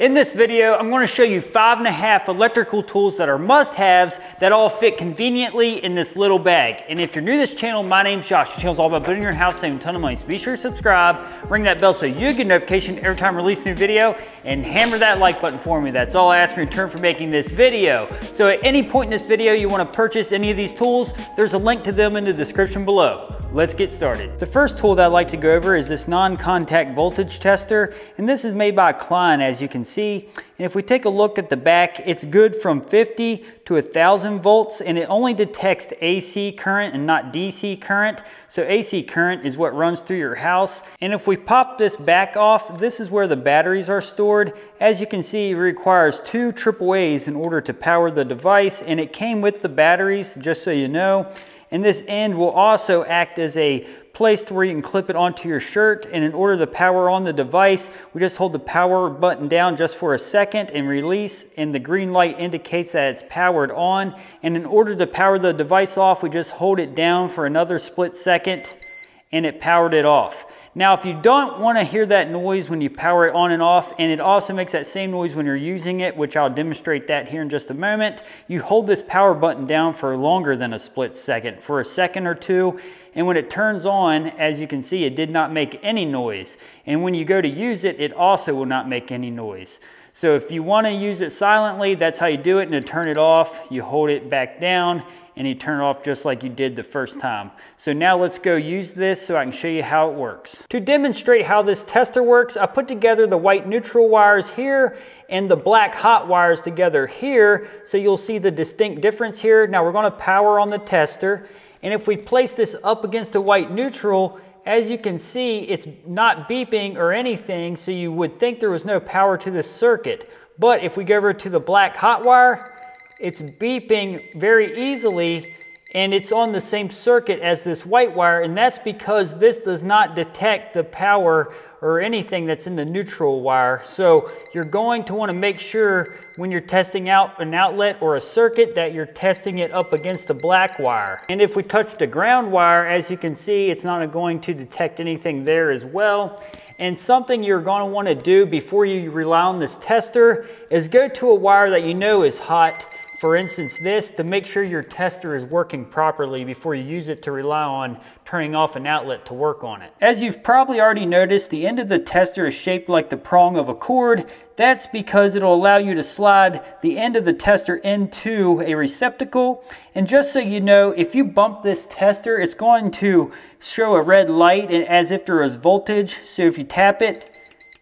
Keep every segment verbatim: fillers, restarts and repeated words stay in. In this video, I'm going to show you five and a half electrical tools that are must-haves that all fit conveniently in this little bag. And if you're new to this channel, my name's Josh. This channel's all about building your house, saving a ton of money. So be sure to subscribe, ring that bell so you get a notification every time I release a new video, and hammer that like button for me. That's all I ask in return for making this video. So at any point in this video you want to purchase any of these tools, there's a link to them in the description below. Let's get started. The first tool that I'd like to go over is this non-contact voltage tester, and this is made by Klein, as you can see. And if we take a look at the back, it's good from fifty to one thousand volts, and it only detects A C current and not D C current. So A C current is what runs through your house. And if we pop this back off, this is where the batteries are stored. As you can see, it requires two triple A's in order to power the device, and it came with the batteries, just so you know. And this end will also act as a place to where you can clip it onto your shirt. And in order to power on the device, we just hold the power button down just for a second and release, and the green light indicates that it's powered on. And in order to power the device off, we just hold it down for another split second and it powered it off. Now, if you don't want to hear that noise when you power it on and off, and it also makes that same noise when you're using it, which I'll demonstrate that here in just a moment, you hold this power button down for longer than a split second, for a second or two, and when it turns on, as you can see, it did not make any noise. And when you go to use it, it also will not make any noise. So if you want to use it silently, that's how you do it. And to turn it off, you hold it back down and you turn it off just like you did the first time. So now let's go use this so I can show you how it works. To demonstrate how this tester works, I put together the white neutral wires here and the black hot wires together here. So you'll see the distinct difference here. Now we're going to power on the tester. And if we place this up against the white neutral, as you can see, it's not beeping or anything, so you would think there was no power to this circuit. But if we go over to the black hot wire, it's beeping very easily, and it's on the same circuit as this white wire, and that's because this does not detect the power or anything that's in the neutral wire. So you're going to want to make sure when you're testing out an outlet or a circuit that you're testing it up against the black wire. And if we touch the ground wire, as you can see, it's not going to detect anything there as well. And something you're going to want to do before you rely on this tester is go to a wire that you know is hot. For instance, this, to make sure your tester is working properly before you use it to rely on turning off an outlet to work on it. As you've probably already noticed, the end of the tester is shaped like the prong of a cord. That's because it'll allow you to slide the end of the tester into a receptacle. And just so you know, if you bump this tester, it's going to show a red light as if there was voltage. So if you tap it,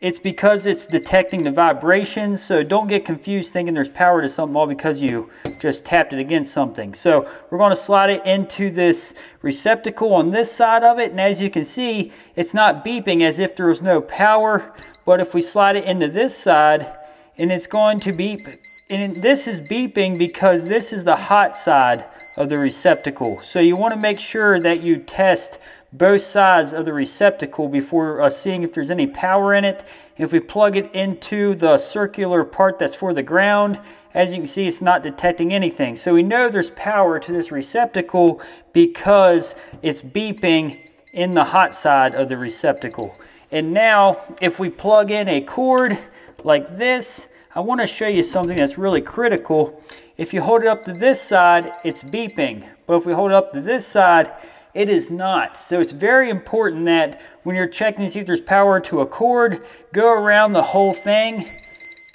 it's because it's detecting the vibrations, so don't get confused thinking there's power to something all because you just tapped it against something. So we're going to slide it into this receptacle on this side of it, and as you can see, it's not beeping as if there was no power. But if we slide it into this side, and it's going to beep, and this is beeping because this is the hot side of the receptacle. So you want to make sure that you test both sides of the receptacle before uh, seeing if there's any power in it. If we plug it into the circular part that's for the ground, as you can see, it's not detecting anything. So we know there's power to this receptacle because it's beeping in the hot side of the receptacle. And now if we plug in a cord like this, I want to show you something that's really critical. If you hold it up to this side, it's beeping, but if we hold it up to this side, it is not. So it's very important that when you're checking to see if there's power to a cord, go around the whole thing.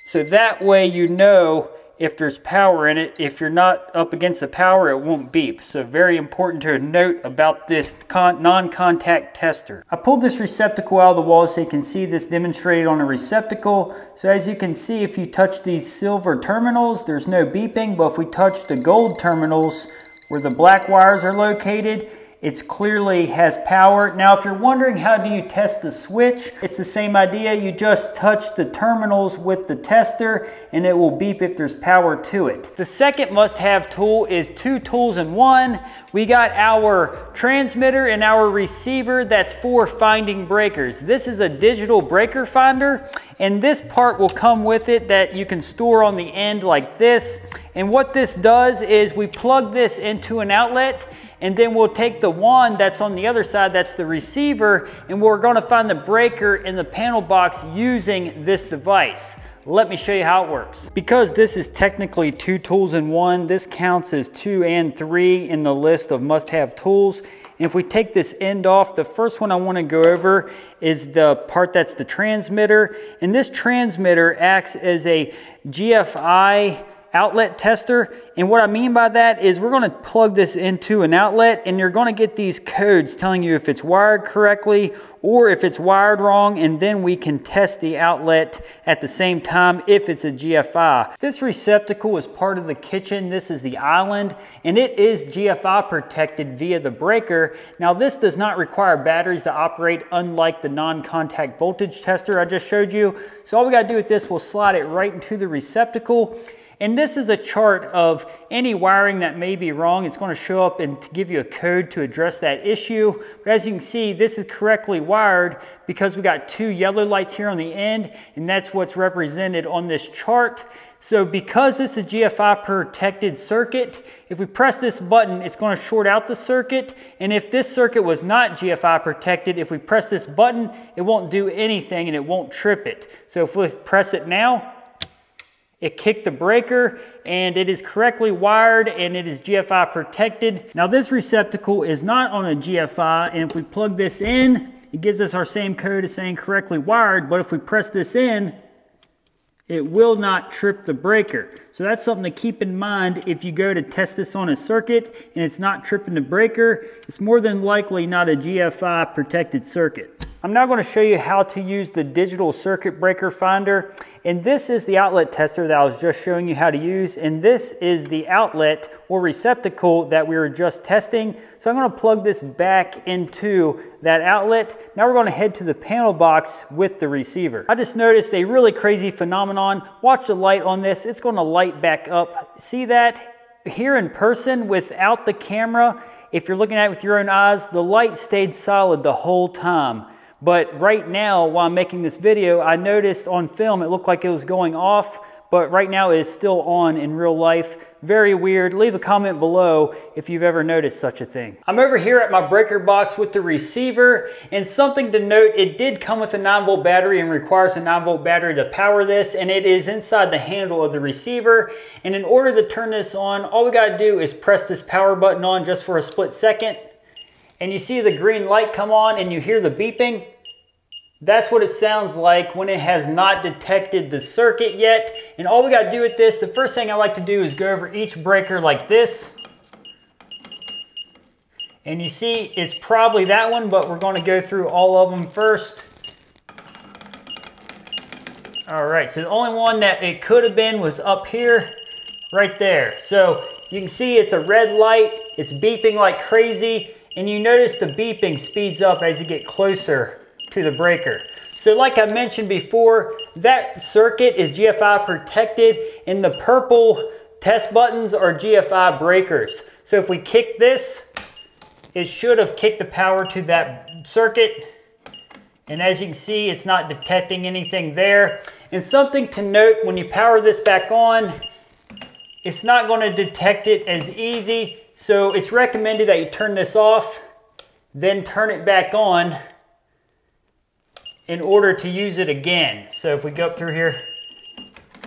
So that way you know if there's power in it. If you're not up against the power, it won't beep. So very important to note about this non-contact tester. I pulled this receptacle out of the wall so you can see this demonstrated on a receptacle. So as you can see, if you touch these silver terminals, there's no beeping. But if we touch the gold terminals where the black wires are located, it clearly has power. Now, if you're wondering how do you test the switch, it's the same idea. You just touch the terminals with the tester and it will beep if there's power to it. The second must-have tool is two tools in one. We got our transmitter and our receiver that's for finding breakers. This is a digital breaker finder, and this part will come with it that you can store on the end like this. And what this does is we plug this into an outlet, and then we'll take the wand that's on the other side, that's the receiver, and we're going to find the breaker in the panel box using this device. Let me show you how it works. Because this is technically two tools in one, this counts as two and three in the list of must-have tools. And if we take this end off, the first one I want to go over is the part that's the transmitter. And this transmitter acts as a G F C I outlet tester. And what I mean by that is we're going to plug this into an outlet and you're going to get these codes telling you if it's wired correctly or if it's wired wrong, and then we can test the outlet at the same time if it's a G F C I. This receptacle is part of the kitchen. This is the island and it is G F C I protected via the breaker. Now this does not require batteries to operate, unlike the non-contact voltage tester I just showed you. So all we got to do with this, we'll slide it right into the receptacle. And this is a chart of any wiring that may be wrong. It's going to show up and give you a code to address that issue. But as you can see, this is correctly wired because we got two yellow lights here on the end, and that's what's represented on this chart. So because this is a G F C I protected circuit, if we press this button, it's going to short out the circuit. And if this circuit was not G F C I protected, if we press this button, it won't do anything and it won't trip it. So if we press it now, it kicked the breaker and it is correctly wired and it is G F C I protected. Now this receptacle is not on a G F C I, and if we plug this in, it gives us our same code as saying correctly wired, but if we press this in, it will not trip the breaker. So that's something to keep in mind if you go to test this on a circuit and it's not tripping the breaker. It's more than likely not a G F C I protected circuit. I'm now going to show you how to use the digital circuit breaker finder. And this is the outlet tester that I was just showing you how to use. And this is the outlet or receptacle that we were just testing. So I'm going to plug this back into that outlet. Now we're going to head to the panel box with the receiver. I just noticed a really crazy phenomenon. Watch the light on this. It's going to light back up. See that? Here in person without the camera, if you're looking at it with your own eyes, the light stayed solid the whole time. But right now, while I'm making this video, I noticed on film it looked like it was going off, but right now it is still on in real life. Very weird. Leave a comment below if you've ever noticed such a thing. I'm over here at my breaker box with the receiver, and something to note, it did come with a nine volt battery and requires a nine volt battery to power this, and it is inside the handle of the receiver. And in order to turn this on, all we gotta do is press this power button on just for a split second, and you see the green light come on and you hear the beeping. That's what it sounds like when it has not detected the circuit yet. And all we got to do with this, the first thing I like to do is go over each breaker like this. And you see it's probably that one, but we're going to go through all of them first. All right, so the only one that it could have been was up here, right there. So you can see it's a red light, it's beeping like crazy, and you notice the beeping speeds up as you get closer to the breaker. So like I mentioned before, that circuit is G F C I protected and the purple test buttons are G F C I breakers. So if we kick this, it should have kicked the power to that circuit. And as you can see, it's not detecting anything there. And something to note, when you power this back on, it's not going to detect it as easy. So it's recommended that you turn this off, then turn it back on in order to use it again. So if we go up through here,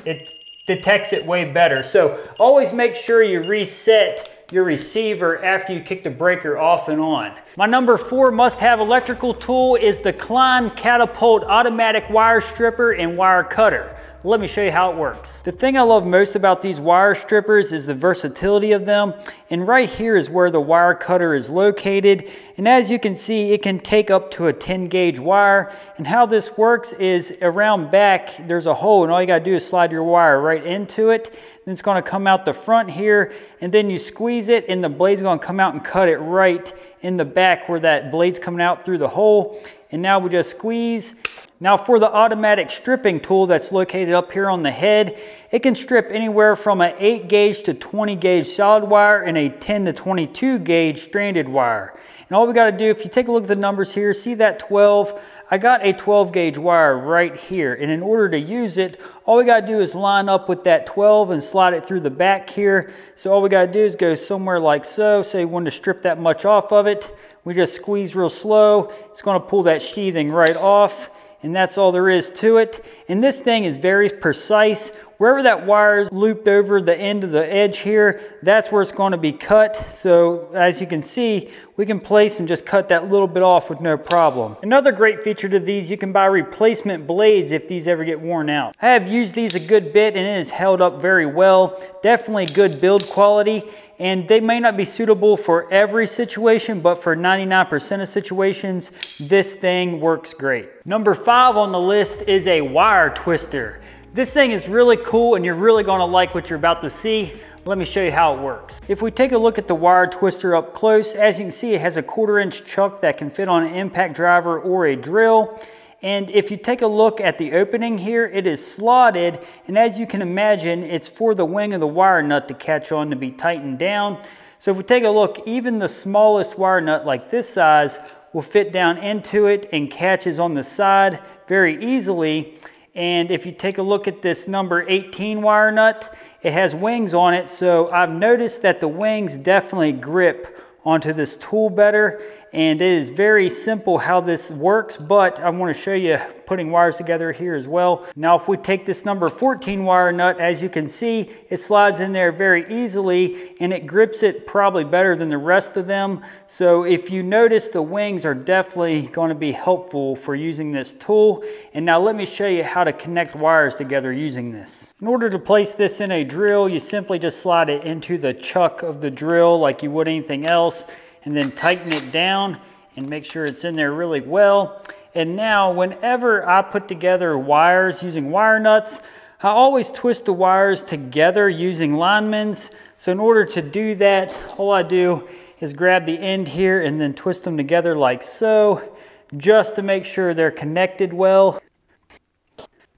it detects it way better. So always make sure you reset your receiver after you kick the breaker off and on. My number four must-have electrical tool is the Klein Catapult Automatic Wire Stripper and Wire Cutter. Let me show you how it works. The thing I love most about these wire strippers is the versatility of them. And right here is where the wire cutter is located. And as you can see, it can take up to a ten gauge wire. And how this works is around back, there's a hole, and all you gotta do is slide your wire right into it. Then it's gonna come out the front here, and then you squeeze it and the blade's gonna come out and cut it right in the back where that blade's coming out through the hole. And now we just squeeze. Now for the automatic stripping tool that's located up here on the head, it can strip anywhere from an eight gauge to twenty gauge solid wire and a ten to twenty-two gauge stranded wire. And all we got to do, if you take a look at the numbers here, see that twelve? I got a twelve gauge wire right here. And in order to use it, all we got to do is line up with that twelve and slide it through the back here. So all we got to do is go somewhere like so. Say you wanted to strip that much off of it. We just squeeze real slow. It's going to pull that sheathing right off. and that's all there is to it. And this thing is very precise. Wherever that wire is looped over the end of the edge here, that's where it's going to be cut. So as you can see, we can place and just cut that little bit off with no problem. Another great feature to these, you can buy replacement blades if these ever get worn out. I have used these a good bit and it has held up very well. Definitely good build quality. And they may not be suitable for every situation, but for ninety-nine percent of situations, this thing works great. Number five on the list is a wire twister. This thing is really cool and you're really gonna like what you're about to see. Let me show you how it works. If we take a look at the wire twister up close, as you can see, it has a quarter inch chuck that can fit on an impact driver or a drill. And if you take a look at the opening here, it is slotted. And as you can imagine, it's for the wing of the wire nut to catch on to be tightened down. So if we take a look, even the smallest wire nut like this size will fit down into it and catches on the side very easily. And if you take a look at this number eighteen wire nut, it has wings on it. So I've noticed that the wings definitely grip onto this tool better. And it is very simple how this works, but I want to show you putting wires together here as well. Now, if we take this number fourteen wire nut, as you can see, it slides in there very easily and it grips it probably better than the rest of them. So if you notice, the wings are definitely going to be helpful for using this tool. And now let me show you how to connect wires together using this. In order to place this in a drill, you simply just slide it into the chuck of the drill like you would anything else, and then tighten it down and make sure it's in there really well. And now whenever I put together wires using wire nuts, I always twist the wires together using linemans. So in order to do that, all I do is grab the end here and then twist them together like so, just to make sure they're connected well.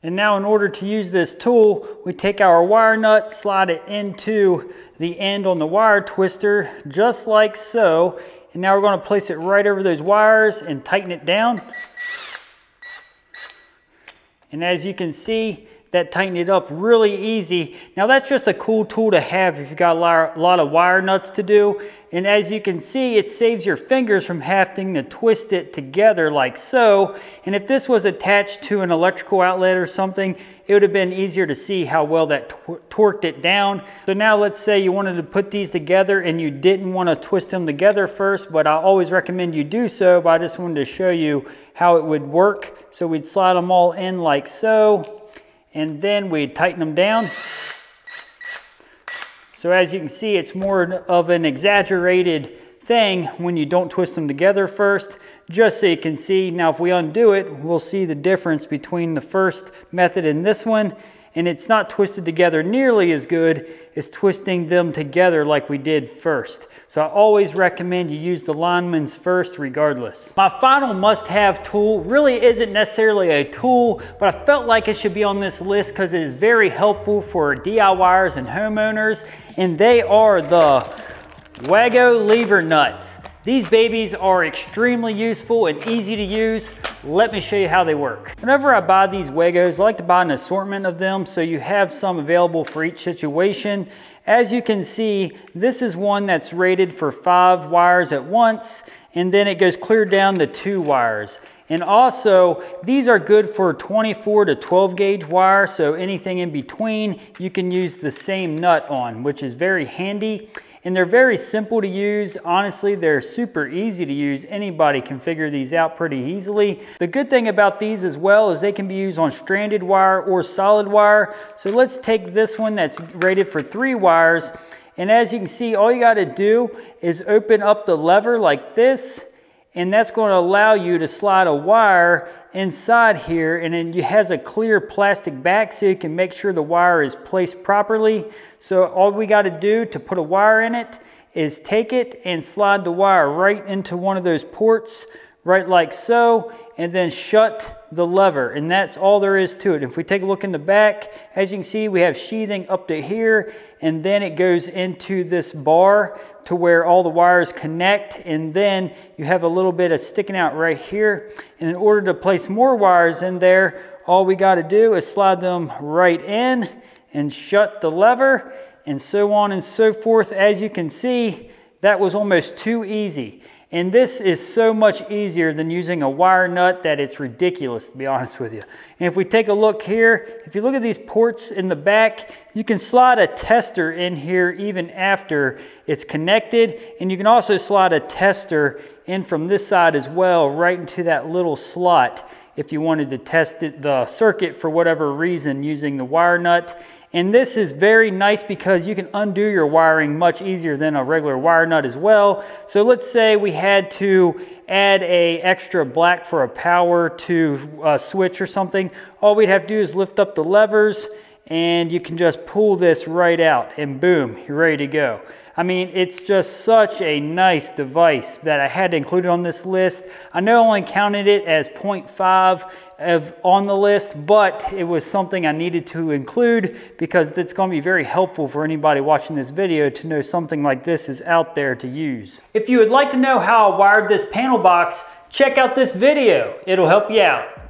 And now in order to use this tool, we take our wire nut, slide it into the end on the wire twister, just like so. And now we're going to place it right over those wires and tighten it down. And as you can see, that tightened it up really easy. Now that's just a cool tool to have if you've got a lot of wire nuts to do. And as you can see, it saves your fingers from having to twist it together like so. And if this was attached to an electrical outlet or something, it would have been easier to see how well that torqued it down. So now let's say you wanted to put these together and you didn't want to twist them together first, but I always recommend you do so, but I just wanted to show you how it would work. So we'd slide them all in like so, and then we tighten them down. So as you can see, it's more of an exaggerated thing when you don't twist them together first, just so you can see. Now if we undo it, we'll see the difference between the first method and this one. And it's not twisted together nearly as good as twisting them together like we did first. So I always recommend you use the linemans first regardless. My final must-have tool really isn't necessarily a tool, but I felt like it should be on this list because it is very helpful for D I Y ers and homeowners, and they are the WAGO lever nuts. These babies are extremely useful and easy to use. Let me show you how they work. Whenever I buy these WAGOs, I like to buy an assortment of them so you have some available for each situation. As you can see, this is one that's rated for five wires at once, and then it goes clear down to two wires. And also, these are good for twenty-four to twelve gauge wire, so anything in between you can use the same nut on, which is very handy. And they're very simple to use. Honestly, they're super easy to use. Anybody can figure these out pretty easily. The good thing about these as well is they can be used on stranded wire or solid wire. So let's take this one that's rated for three wires. And as you can see, all you gotta do is open up the lever like this, and that's gonna allow you to slide a wire inside here, and it has a clear plastic back so you can make sure the wire is placed properly. So all we got to do to put a wire in it is take it and slide the wire right into one of those ports, right like so, and then shut the lever, and that's all there is to it. If we take a look in the back, as you can see, we have sheathing up to here, and then it goes into this bar to where all the wires connect, and then you have a little bit of sticking out right here. And in order to place more wires in there, all we got to do is slide them right in and shut the lever, and so on and so forth. As you can see, that was almost too easy. And this is so much easier than using a wire nut that it's ridiculous, to be honest with you. And if we take a look here, if you look at these ports in the back, you can slide a tester in here even after it's connected. And you can also slide a tester in from this side as well, right into that little slot if you wanted to test it, the circuit for whatever reason using the wire nut. And this is very nice because you can undo your wiring much easier than a regular wire nut as well. So let's say we had to add a extra black for a power to a switch or something. All we'd have to do is lift up the levers and you can just pull this right out and boom, you're ready to go. I mean, it's just such a nice device that I had to include on this list. I know I only counted it as point five of, on the list, but it was something I needed to include because it's going to be very helpful for anybody watching this video to know something like this is out there to use. If you would like to know how I wired this panel box, check out this video. It'll help you out.